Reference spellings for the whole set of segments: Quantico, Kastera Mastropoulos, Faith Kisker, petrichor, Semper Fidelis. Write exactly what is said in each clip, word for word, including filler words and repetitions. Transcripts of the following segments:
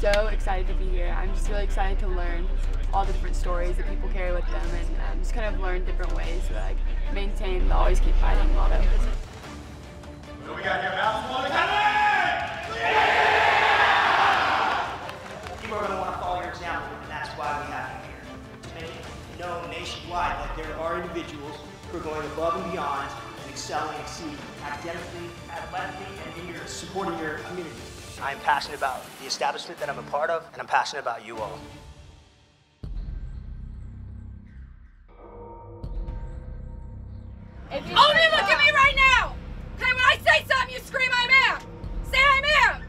so excited to be here. I'm just really excited to learn all the different stories that people carry with them, and um, just kind of learn different ways to like maintain the always keep fighting motto. So we got here, Mouse One Academy! Yeah! People are going to want to follow your example, and that's why we have you here. To make it known nationwide that there are individuals who are going above and beyond and excel and exceed academically, athletically, and in your supporting your community. I'm passionate about the establishment that I'm a part of, and I'm passionate about you all. Only look at me right now! Okay, when I say something, you scream, "I am!" Say, "I am!"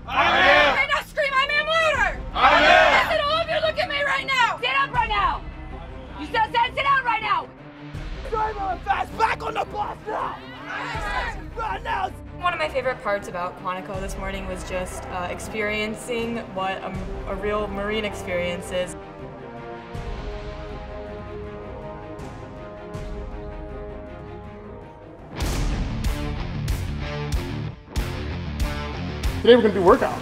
I am! Okay, now scream, "I am!" louder! I am! Listen, all of you look at me right now! Stand up right now! You still said sit down right now! Driver, fast back on the bus now! Right now! One of my favorite parts about Quantico this morning was just uh, experiencing what a, a real Marine experience is. Today we're going to do workout.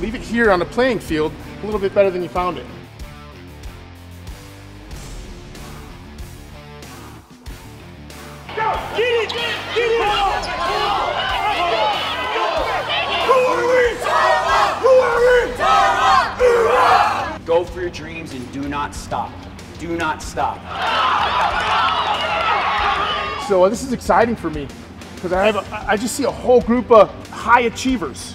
Leave it here on the playing field a little bit better than you found it. Go! Get it! Get it! Get it! Go for your dreams and do not stop. Do not stop. So uh, this is exciting for me because I have a, I just see a whole group of high achievers.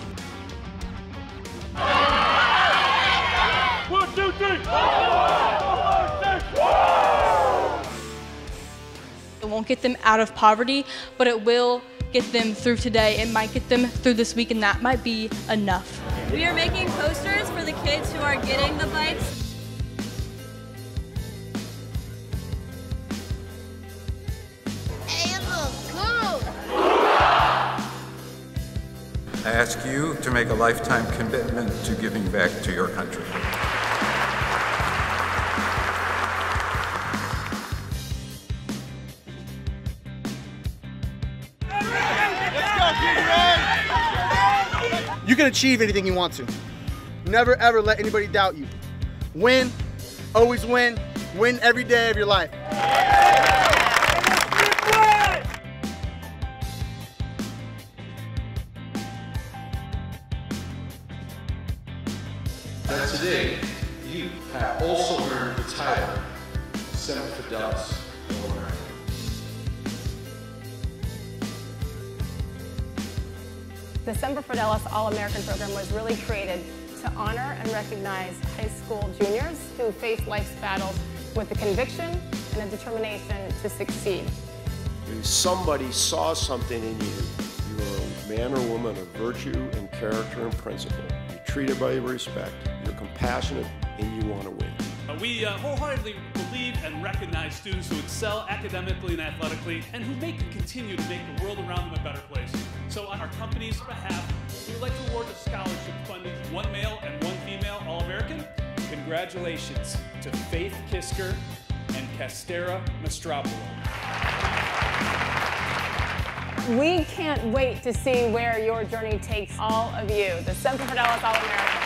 One, two, three. It won't get them out of poverty, but it will get them through today. It might get them through this week, and that might be enough. We are making posters for the kids who are getting the bikes. Hey, look cool! I ask you to make a lifetime commitment to giving back to your country. You can achieve anything you want to. Never ever let anybody doubt you. Win, always win, win every day of your life. But today, you have also earned the title Semper Fidelis. The Semper Fidelis All-American program was really created to honor and recognize high school juniors who face life's battles with a conviction and a determination to succeed. Somebody saw something in you. You are a man or woman of virtue and character and principle. You're treated everybody with respect, you're compassionate, and you want to win. Uh, we uh, wholeheartedly believe and recognize students who excel academically and athletically and who make and continue to make the world around them a better place. So on our company's behalf, we would like to award a scholarship funded one male and one female All-American. Congratulations to Faith Kisker and Kastera Mastropoulos. We can't wait to see where your journey takes all of you, the Semper Fidelis All-American.